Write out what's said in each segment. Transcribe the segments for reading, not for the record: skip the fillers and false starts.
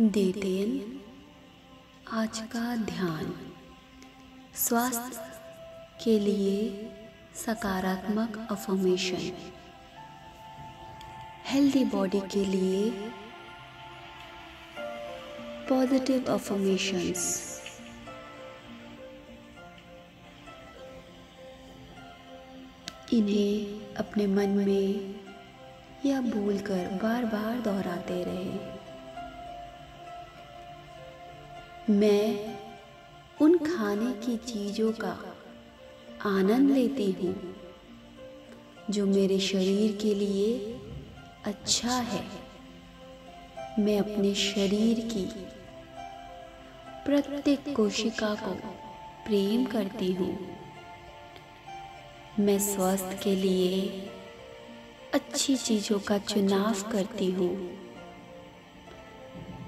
देते हैं आज का ध्यान। स्वास्थ्य के लिए सकारात्मक अफर्मेशन। हेल्दी बॉडी के लिए पॉजिटिव अफर्मेशंस। इन्हें अपने मन में या भूलकर बार बार दोहराते रहे। मैं उन खाने की चीज़ों का आनंद लेती हूँ जो मेरे शरीर के लिए अच्छा है। मैं अपने शरीर की प्रत्येक कोशिका को प्रेम करती हूँ। मैं स्वास्थ्य के लिए अच्छी चीज़ों का चुनाव करती हूँ।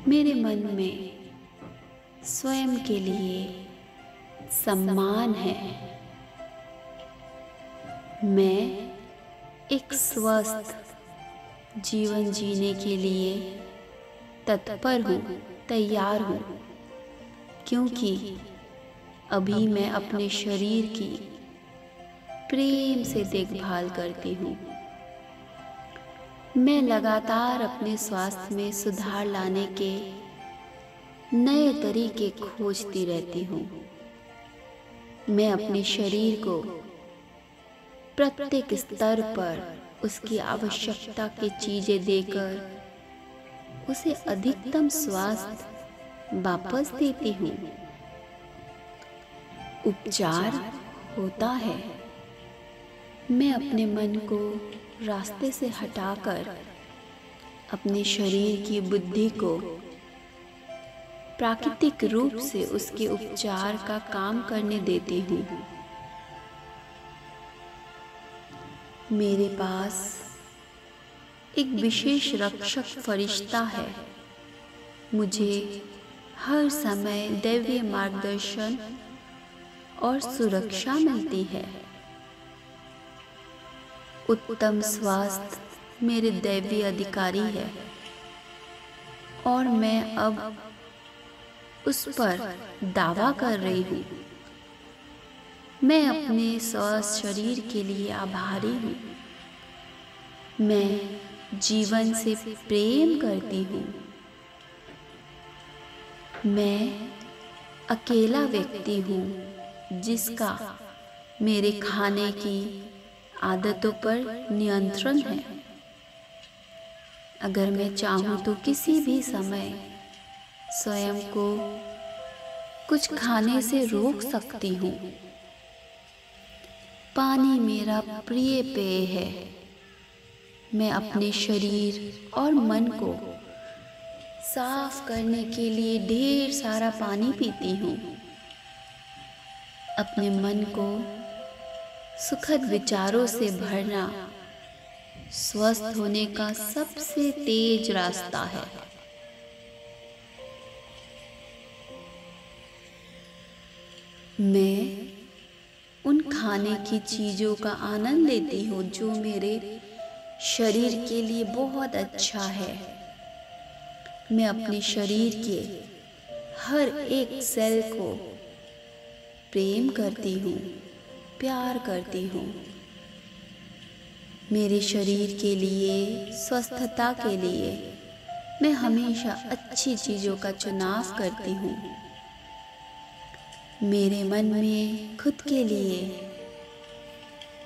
मेरे मन में स्वयं के लिए सम्मान है। मैं एक स्वस्थ जीवन जीने के लिए तत्पर हूँ, तैयार हूँ, क्योंकि अभी मैं अपने शरीर की प्रेम से देखभाल करती हूँ। मैं लगातार अपने स्वास्थ्य में सुधार लाने के नए तरीके खोजती रहती हूँ। मैं अपने शरीर को प्रत्येक स्तर पर उसकी आवश्यकता की चीज़ें देकर उसे अधिकतम स्वास्थ्य वापस देती हूँ। उपचार होता है। मैं अपने मन को रास्ते से हटाकर अपने शरीर की बुद्धि को प्राकृतिक रूप से उसके उपचार का काम करने देती हूँ। मेरे पास एक विशेष रक्षक फरिश्ता है। मुझे हर समय दैवीय मार्गदर्शन और सुरक्षा मिलती है। उत्तम स्वास्थ्य मेरे दैवीय अधिकारी है और मैं अब उस पर दावा कर रही हूँ। मैं अपने स्वस्थ शरीर के लिए आभारी हूँ। मैं जीवन से प्रेम करती हूँ। मैं अकेला व्यक्ति हूँ जिसका मेरे खाने की आदतों पर नियंत्रण है। अगर मैं चाहूँ तो किसी भी समय स्वयं को कुछ खाने से रोक सकती हूँ। पानी मेरा प्रिय पेय है। मैं अपने शरीर और मन को साफ करने के लिए ढेर सारा पानी पीती हूँ। अपने मन को सुखद विचारों से भरना स्वस्थ होने का सबसे तेज रास्ता है। मैं उन खाने की चीज़ों का आनंद लेती हूँ जो मेरे शरीर के लिए बहुत अच्छा है। मैं अपने शरीर के हर एक सेल को प्रेम करती हूँ, प्यार करती हूँ। मेरे शरीर के लिए, स्वस्थता के लिए मैं हमेशा अच्छी चीज़ों का चुनाव करती हूँ। मेरे मन में खुद के लिए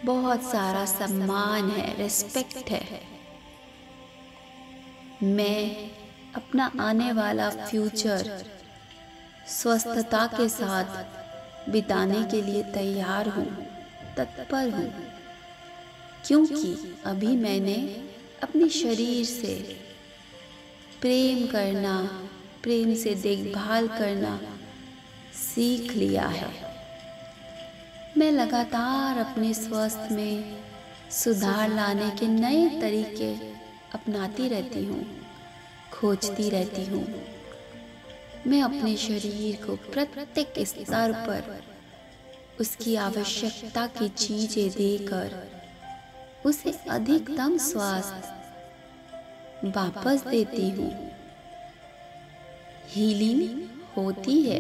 बहुत सारा सम्मान है, रिस्पेक्ट है। मैं अपना आने वाला फ्यूचर स्वस्थता के साथ बिताने के लिए तैयार हूँ, तत्पर हूँ, क्योंकि अभी मैंने अपने शरीर से प्रेम करना, प्रेम से देखभाल करना सीख लिया है। मैं लगातार अपने स्वास्थ्य में सुधार लाने के नए तरीके अपनाती रहती हूँ, खोजती रहती हूँ। मैं अपने शरीर को प्रत्येक स्तर पर उसकी आवश्यकता की चीज़ें देकर उसे अधिकतम स्वास्थ्य वापस देती हूँ। हीलिंग होती है।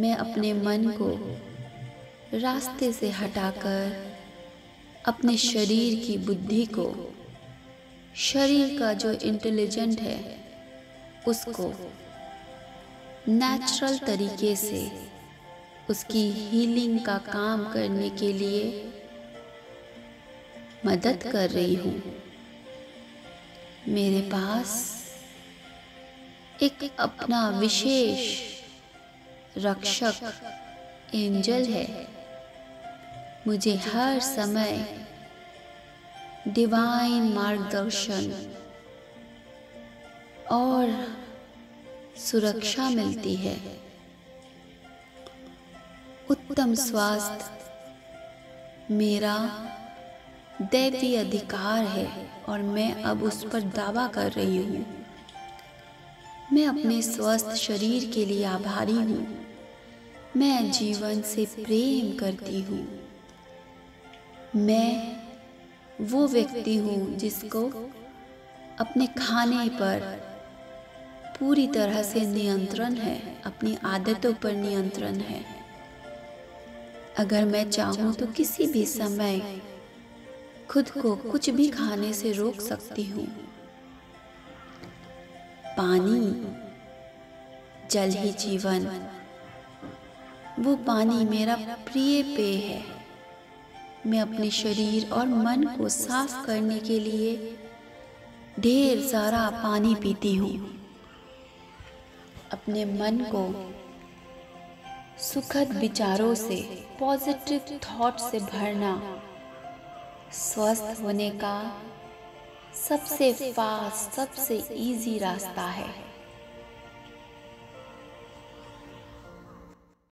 मैं अपने मन को रास्ते से हटाकर अपने शरीर की बुद्धि को, शरीर का जो इंटेलिजेंट है उसको नेचुरल तरीके से उसकी हीलिंग का काम करने के लिए मदद कर रही हूँ। मेरे पास एक अपना विशेष रक्षक एंजल है। मुझे हर समय डिवाइन मार्गदर्शन और सुरक्षा मिलती है। उत्तम स्वास्थ्य मेरा दैवी अधिकार है और मैं अब उस पर दावा कर रही हूँ। मैं अपने स्वस्थ शरीर के लिए आभारी हूँ। मैं जीवन से प्रेम करती हूँ। मैं वो व्यक्ति हूँ जिसको अपने खाने पर पूरी तरह से नियंत्रण है, अपनी आदतों पर नियंत्रण है। अगर मैं चाहूँ तो किसी भी समय खुद को कुछ भी खाने से रोक सकती हूँ। पानी, जल ही जीवन। वो पानी मेरा प्रिय पेय है। मैं अपने शरीर और मन को साफ करने के लिए ढेर सारा पानी पीती हूँ। अपने मन को सुखद विचारों से, पॉजिटिव थॉट से भरना स्वस्थ होने का सबसे फास्ट, सबसे इजी रास्ता है।